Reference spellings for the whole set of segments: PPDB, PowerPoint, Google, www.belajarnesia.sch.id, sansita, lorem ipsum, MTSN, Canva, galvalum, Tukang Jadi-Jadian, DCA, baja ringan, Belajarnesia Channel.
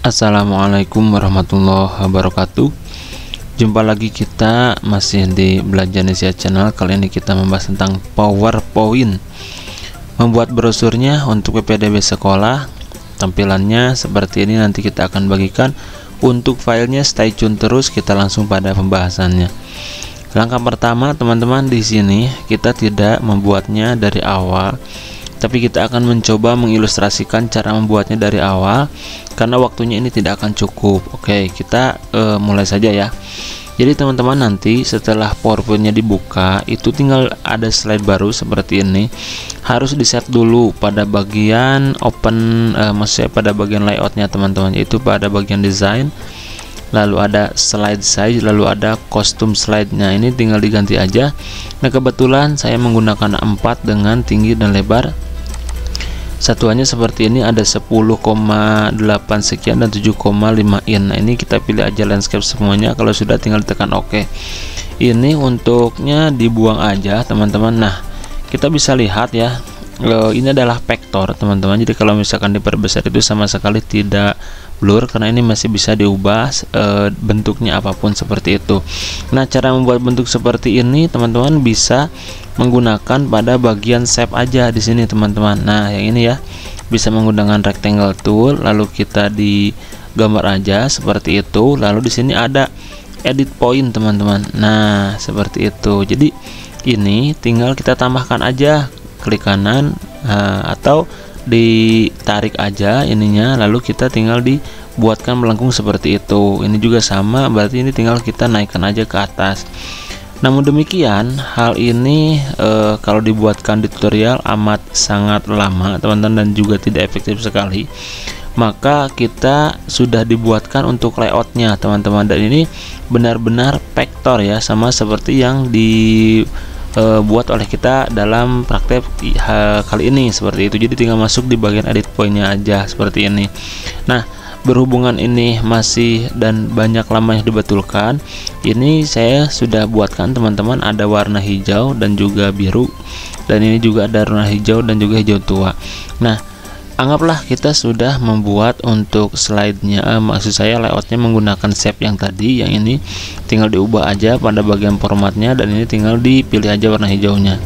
Assalamualaikum warahmatullahi wabarakatuh. Jumpa lagi kita masih di Belajarnesia Channel. Kali ini kita membahas tentang PowerPoint. Membuat brosurnya untuk PPDB sekolah. Tampilannya seperti ini, nanti kita akan bagikan. Untuk filenya stay tune terus, kita langsung pada pembahasannya. Langkah pertama teman-teman, di sini kita tidak membuatnya dari awal, tapi kita akan mencoba mengilustrasikan cara membuatnya dari awal karena waktunya ini tidak akan cukup. Oke, kita mulai saja ya. Jadi teman-teman, nanti setelah PowerPoint-nya dibuka itu tinggal ada slide baru seperti ini, harus di set dulu pada bagian open, maksudnya pada bagian layoutnya teman-teman, yaitu pada bagian desain, lalu ada slide size, lalu ada custom slide. Nah, ini tinggal diganti aja. Nah, kebetulan saya menggunakan 4 dengan tinggi dan lebar satuannya seperti ini, ada 10,8 sekian dan 7,5 in. Nah, ini kita pilih aja landscape semuanya. Kalau sudah tinggal tekan OK. Ini untuknya dibuang aja teman-teman. Nah, kita bisa lihat ya, ini adalah vektor teman-teman. Jadi kalau misalkan diperbesar itu sama sekali tidak blur karena ini masih bisa diubah bentuknya apapun seperti itu. Nah, cara membuat bentuk seperti ini teman-teman bisa menggunakan pada bagian shape aja di sini teman-teman. Nah, yang ini ya, bisa menggunakan rectangle tool, lalu kita di gambar aja seperti itu. Lalu di sini ada edit point teman-teman. Nah, seperti itu. Jadi ini tinggal kita tambahkan aja, klik kanan atau ditarik aja ininya, lalu kita tinggal dibuatkan melengkung seperti itu. Ini juga sama, berarti ini tinggal kita naikkan aja ke atas. Namun demikian, hal ini kalau dibuatkan di tutorial amat sangat lama teman-teman dan juga tidak efektif sekali. Maka kita sudah dibuatkan untuk layoutnya teman-teman, dan ini benar-benar vektor ya, sama seperti yang di buat oleh kita dalam praktek kali ini seperti itu. Jadi tinggal masuk di bagian edit pointnya aja seperti ini. Nah, berhubungan ini masih dan banyak lamanya dibetulkan, ini saya sudah buatkan teman-teman, ada warna hijau dan juga biru, dan ini juga ada warna hijau dan juga hijau tua. Nah, anggaplah kita sudah membuat untuk slide-nya, maksud saya layoutnya menggunakan shape yang tadi. Yang ini tinggal diubah aja pada bagian formatnya, dan ini tinggal dipilih aja warna hijaunya.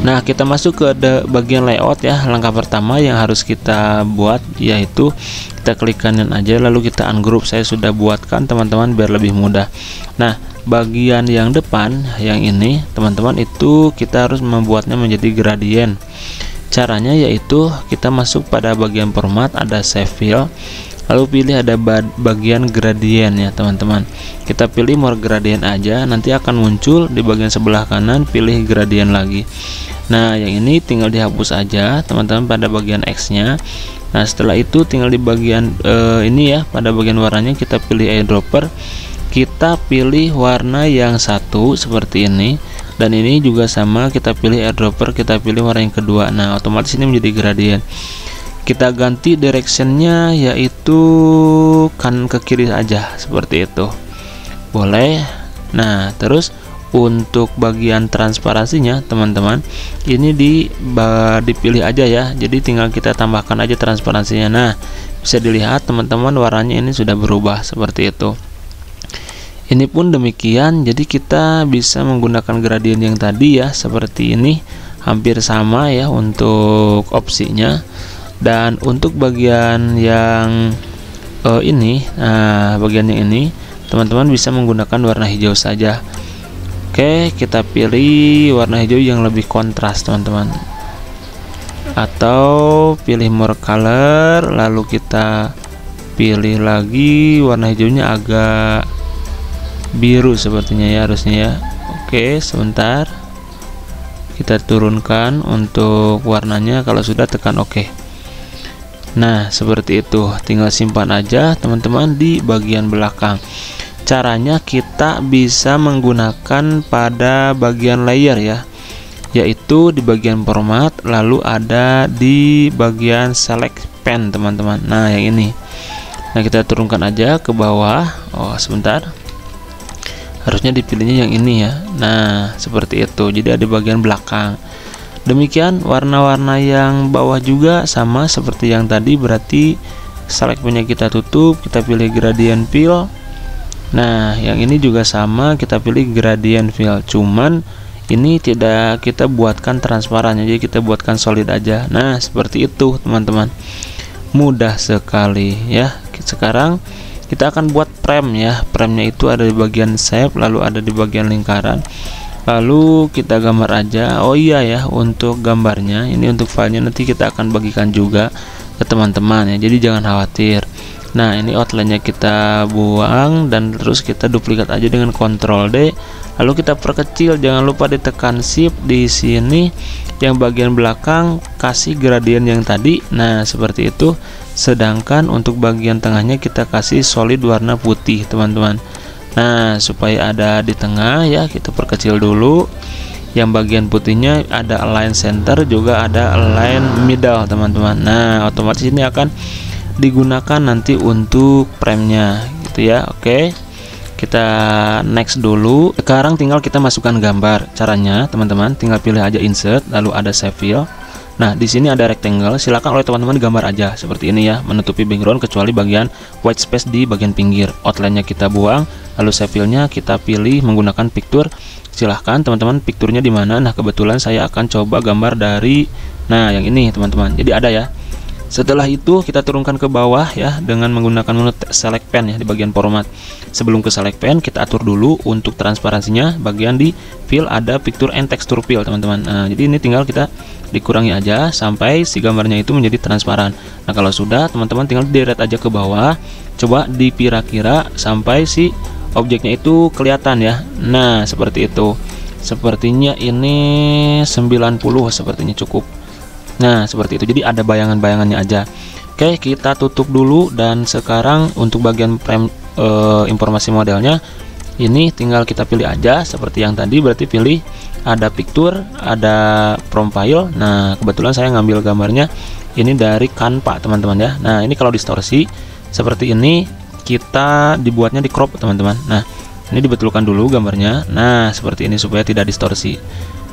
Nah, kita masuk ke bagian layout ya. Langkah pertama yang harus kita buat yaitu kita klik kanan aja, lalu kita ungroup. Saya sudah buatkan teman-teman biar lebih mudah. Nah, bagian yang depan yang ini teman-teman, itu kita harus membuatnya menjadi gradien. Caranya yaitu kita masuk pada bagian format, ada save fill, lalu pilih ada bagian gradient ya teman-teman. Kita pilih more gradient aja, nanti akan muncul di bagian sebelah kanan, pilih gradient lagi. Nah, yang ini tinggal dihapus aja teman-teman pada bagian X nya. Nah, setelah itu tinggal di bagian ini ya, pada bagian warnanya kita pilih eyedropper, kita pilih warna yang satu seperti ini. Dan ini juga sama, kita pilih airdropper, kita pilih warna yang kedua. Nah, otomatis ini menjadi gradien. Kita ganti directionnya yaitu kanan ke kiri aja seperti itu, boleh. Nah, terus untuk bagian transparansinya teman-teman, ini dipilih aja ya. Jadi tinggal kita tambahkan aja transparansinya. Nah, bisa dilihat teman-teman, warnanya ini sudah berubah seperti itu. Ini pun demikian. Jadi kita bisa menggunakan gradien yang tadi ya, seperti ini, hampir sama ya untuk opsinya. Dan untuk bagian yang ini, bagian yang ini teman-teman bisa menggunakan warna hijau saja. Oke, kita pilih warna hijau yang lebih kontras teman-teman, atau pilih more color, lalu kita pilih lagi warna hijaunya agak biru sepertinya ya, harusnya ya. Oke, sebentar, kita turunkan untuk warnanya. Kalau sudah tekan OK. Nah, seperti itu, tinggal simpan aja teman-teman di bagian belakang. Caranya kita bisa menggunakan pada bagian layer ya, yaitu di bagian format, lalu ada di bagian select pen teman-teman. Nah, yang ini, nah kita turunkan aja ke bawah. Oh, sebentar, harusnya dipilihnya yang ini ya. Nah, seperti itu. Jadi ada bagian belakang. Demikian warna-warna yang bawah juga sama seperti yang tadi, berarti select punya kita tutup, kita pilih gradient fill. Nah, yang ini juga sama, kita pilih gradient fill, cuman ini tidak kita buatkan transparan, jadi kita buatkan solid aja. Nah, seperti itu teman-teman, mudah sekali ya. Sekarang kita akan buat frame ya. Frame-nya itu ada di bagian shape, lalu ada di bagian lingkaran, lalu kita gambar aja. Oh iya ya, untuk gambarnya ini, untuk filenya nanti kita akan bagikan juga ke teman-teman ya, jadi jangan khawatir. Nah, ini outline-nya kita buang dan terus kita duplikat aja dengan Ctrl D, lalu kita perkecil. Jangan lupa ditekan Shift di sini, yang bagian belakang kasih gradien yang tadi. Nah, seperti itu. Sedangkan untuk bagian tengahnya kita kasih solid warna putih teman-teman. Nah, supaya ada di tengah ya, kita perkecil dulu. Yang bagian putihnya ada align center, juga ada align middle teman-teman. Nah, otomatis ini akan digunakan nanti untuk frame-nya gitu ya. Oke, kita next dulu. Sekarang tinggal kita masukkan gambar. Caranya teman-teman tinggal pilih aja insert, lalu ada save file. Nah, di sini ada rectangle, silakan oleh teman-teman gambar aja seperti ini ya, menutupi background kecuali bagian white space di bagian pinggir. Outline-nya kita buang, lalu save file-nya kita pilih menggunakan picture. Silahkan teman-teman picture-nya di mana. Nah, kebetulan saya akan coba gambar dari, nah, yang ini teman-teman. Jadi ada ya. Setelah itu kita turunkan ke bawah ya dengan menggunakan menu select pen ya di bagian format. Sebelum ke select pen, kita atur dulu untuk transparansinya. Bagian di fill ada picture and texture fill teman-teman. Nah, jadi ini tinggal kita dikurangi aja sampai si gambarnya itu menjadi transparan. Nah, kalau sudah teman-teman tinggal deret aja ke bawah, coba dikira-kira sampai si objeknya itu kelihatan ya. Nah, seperti itu. Sepertinya ini 90 sepertinya cukup. Nah, seperti itu. Jadi ada bayangan-bayangannya aja. Oke, kita tutup dulu. Dan sekarang untuk bagian frame informasi modelnya ini tinggal kita pilih aja seperti yang tadi, berarti pilih ada picture, ada from file. Nah, kebetulan saya ngambil gambarnya ini dari Canva teman-teman ya. Nah, ini kalau distorsi seperti ini kita dibuatnya di crop teman-teman. Nah, ini dibetulkan dulu gambarnya. Nah, seperti ini supaya tidak distorsi.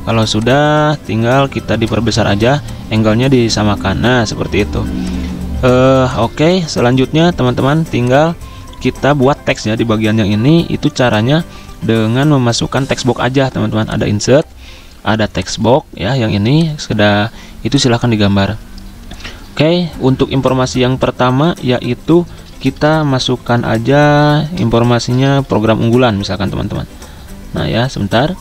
Kalau sudah tinggal kita diperbesar aja, angle-nya disamakan. Nah, seperti itu. Oke, selanjutnya teman-teman tinggal kita buat teksnya di bagian yang ini. Itu caranya dengan memasukkan text box aja teman-teman. Ada insert, ada text box ya, yang ini sudah, itu silahkan digambar. Oke, untuk informasi yang pertama yaitu kita masukkan aja informasinya program unggulan misalkan teman-teman. Nah ya, sebentar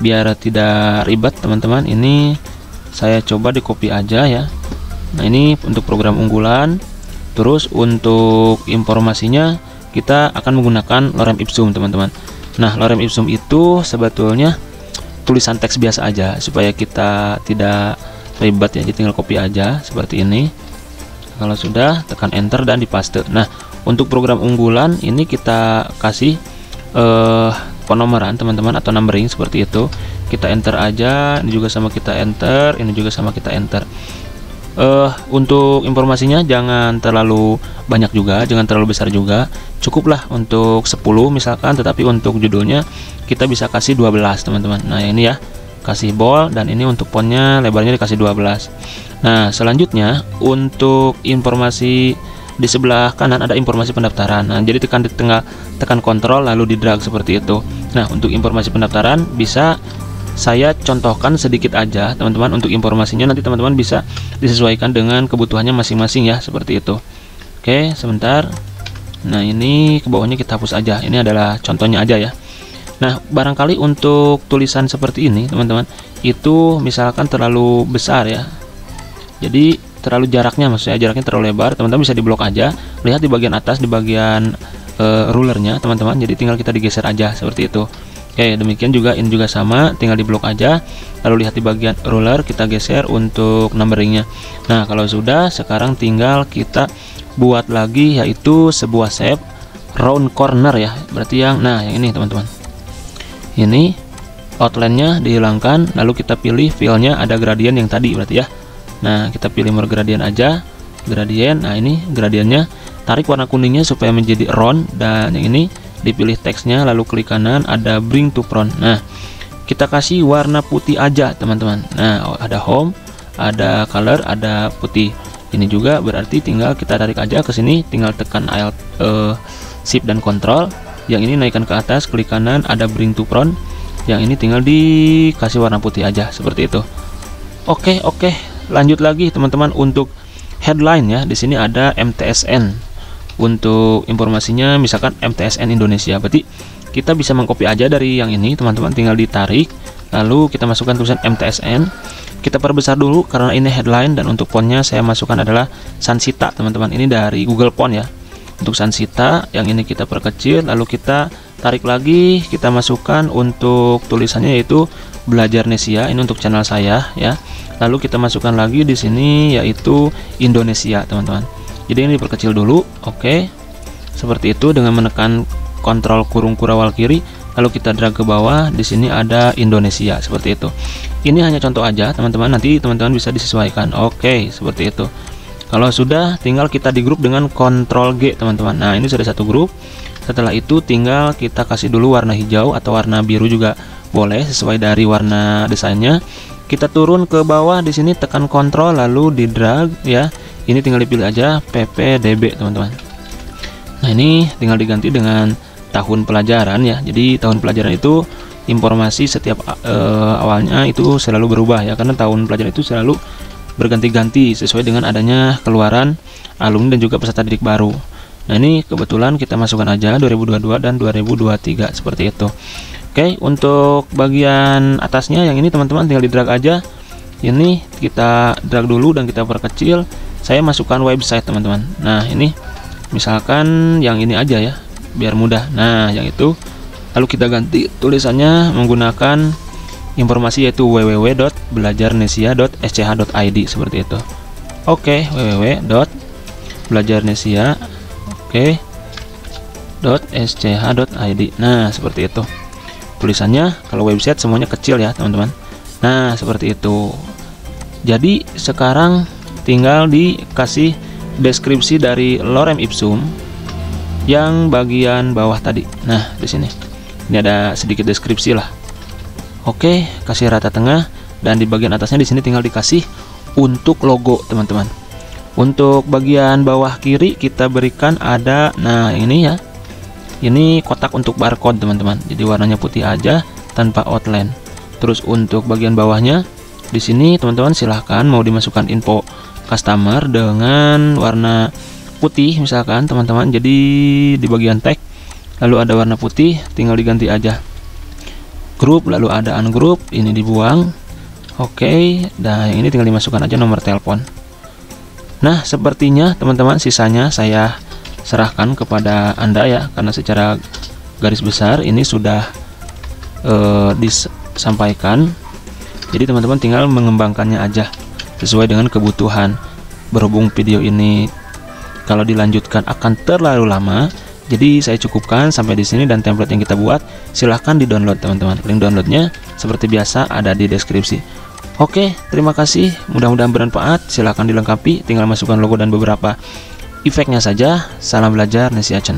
biar tidak ribet teman-teman, ini saya coba di copy aja ya. Nah, ini untuk program unggulan. Terus untuk informasinya kita akan menggunakan lorem ipsum teman-teman. Nah, lorem ipsum itu sebetulnya tulisan teks biasa aja supaya kita tidak ribet ya. Jadi tinggal copy aja seperti ini. Kalau sudah tekan enter dan dipaste. Nah, untuk program unggulan ini kita kasih penomoran teman-teman atau numbering seperti itu. Kita enter aja, ini juga sama kita enter, ini juga sama kita enter. Untuk informasinya jangan terlalu banyak juga, jangan terlalu besar juga, cukuplah untuk 10 misalkan, tetapi untuk judulnya kita bisa kasih 12 teman-teman. Nah, ini ya, kasih bold, dan ini untuk fontnya lebarnya dikasih 12. Nah, selanjutnya untuk informasi di sebelah kanan ada informasi pendaftaran. Nah, jadi tekan di tengah, tekan Ctrl lalu di drag seperti itu. Nah, untuk informasi pendaftaran bisa saya contohkan sedikit aja teman-teman. Untuk informasinya nanti teman-teman bisa disesuaikan dengan kebutuhannya masing-masing ya, seperti itu. Oke, sebentar. Nah, ini ke bawahnya kita hapus aja, ini adalah contohnya aja ya. Nah, barangkali untuk tulisan seperti ini teman-teman itu misalkan terlalu besar ya, jadi terlalu jaraknya, maksudnya jaraknya terlalu lebar, teman-teman bisa diblok aja. Lihat di bagian atas, di bagian rulernya teman-teman, jadi tinggal kita digeser aja seperti itu. Oke, demikian juga ini juga sama, tinggal di blok aja, lalu lihat di bagian ruler kita geser untuk numberingnya. Nah, kalau sudah sekarang tinggal kita buat lagi yaitu sebuah shape round corner ya, berarti yang, nah, yang ini teman-teman. Ini outline-nya dihilangkan, lalu kita pilih fill-nya ada gradien yang tadi berarti ya. Nah, kita pilih more gradien aja, gradien. Nah, ini gradiennya, tarik warna kuningnya supaya menjadi round, dan yang ini dipilih teksnya lalu klik kanan ada bring to front. Nah, kita kasih warna putih aja teman-teman. Nah, ada home, ada color, ada putih. ini juga, berarti tinggal kita tarik aja ke sini, tinggal tekan Alt, Shift dan Control. Yang ini naikkan ke atas, klik kanan, ada bring to front. Yang ini tinggal dikasih warna putih aja, seperti itu. Oke, lanjut lagi teman-teman untuk headline ya. Di sini ada MTSN. Untuk informasinya misalkan MTSN Indonesia, berarti kita bisa mengcopy aja dari yang ini teman-teman, tinggal ditarik lalu kita masukkan tulisan MTSN, kita perbesar dulu karena ini headline, dan untuk fontnya saya masukkan adalah Sansita teman-teman, ini dari Google Font ya, untuk Sansita. Yang ini kita perkecil lalu kita tarik lagi, kita masukkan untuk tulisannya yaitu Belajarnesia, ini untuk channel saya ya, lalu kita masukkan lagi di sini yaitu Indonesia teman-teman. Jadi ini diperkecil dulu, oke. Seperti itu dengan menekan kontrol kurung kurawal kiri, lalu kita drag ke bawah. Di sini ada Indonesia, seperti itu. Ini hanya contoh aja, teman-teman. Nanti teman-teman bisa disesuaikan. Oke, seperti itu. Kalau sudah, tinggal kita di grup dengan kontrol G, teman-teman. Nah, ini sudah satu grup. Setelah itu, tinggal kita kasih dulu warna hijau atau warna biru juga boleh, sesuai dari warna desainnya. Kita turun ke bawah di sini, tekan kontrol lalu di drag ya. Ini tinggal dipilih aja PPDB teman-teman. Nah ini tinggal diganti dengan tahun pelajaran ya. Jadi tahun pelajaran itu informasi setiap awalnya itu selalu berubah ya, karena tahun pelajaran itu selalu berganti-ganti sesuai dengan adanya keluaran alumni dan juga peserta didik baru. Nah ini kebetulan kita masukkan aja 2022 dan 2023 seperti itu. Oke, untuk bagian atasnya yang ini teman-teman tinggal di drag aja. Ini kita drag dulu dan kita perkecil. Saya masukkan website teman-teman. Nah ini misalkan yang ini aja ya biar mudah. Nah yang itu lalu kita ganti tulisannya menggunakan informasi yaitu www.belajarnesia.sch.id seperti itu. Oke, www.belajarnesia .sch.id. Nah seperti itu tulisannya. Kalau website semuanya kecil ya teman-teman. Nah seperti itu. Jadi sekarang tinggal dikasih deskripsi dari lorem ipsum yang bagian bawah tadi. Nah di sini ini ada sedikit deskripsi lah. Oke, kasih rata tengah, dan di bagian atasnya di sini tinggal dikasih untuk logo teman-teman. Untuk bagian bawah kiri kita berikan ada, nah ini ya, ini kotak untuk barcode teman-teman. Jadi warnanya putih aja tanpa outline. Terus untuk bagian bawahnya di sini teman-teman silahkan mau dimasukkan info customer dengan warna putih misalkan teman-teman. Jadi di bagian tag lalu ada warna putih, tinggal diganti aja grup lalu ada ungroup, ini dibuang. Oke, nah ini tinggal dimasukkan aja nomor telepon. Nah sepertinya teman-teman sisanya saya serahkan kepada Anda ya, karena secara garis besar ini sudah disampaikan. Jadi teman-teman tinggal mengembangkannya aja sesuai dengan kebutuhan. Berhubung video ini kalau dilanjutkan akan terlalu lama, jadi saya cukupkan sampai di sini, dan template yang kita buat silahkan di download teman-teman. Link downloadnya seperti biasa ada di deskripsi. Oke, terima kasih, mudah-mudahan bermanfaat. Silahkan dilengkapi, tinggal masukkan logo dan beberapa efeknya saja. Salam Belajarnesia Channel.